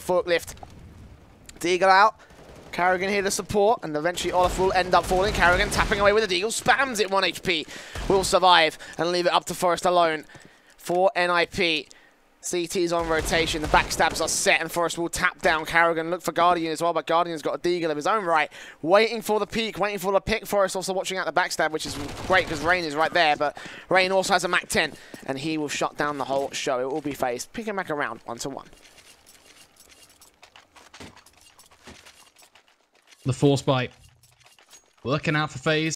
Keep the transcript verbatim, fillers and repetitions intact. Forklift. Deagle out. Karrigan here to support, and eventually Olof will end up falling. Karrigan tapping away with the Deagle, spams it, one H P. Will survive and leave it up to Forrest alone for N I P. C T's on rotation, the backstabs are set, and Forrest will tap down Karrigan, look for Guardian as well, but Guardian's got a Deagle of his own right, waiting for the peak, waiting for the pick. Forrest also watching out the backstab, which is great because Rain is right there, but Rain also has a Mac ten, and he will shut down the whole show. It will be FaZe, picking back around, one to one. The Force Bite, working out for FaZe.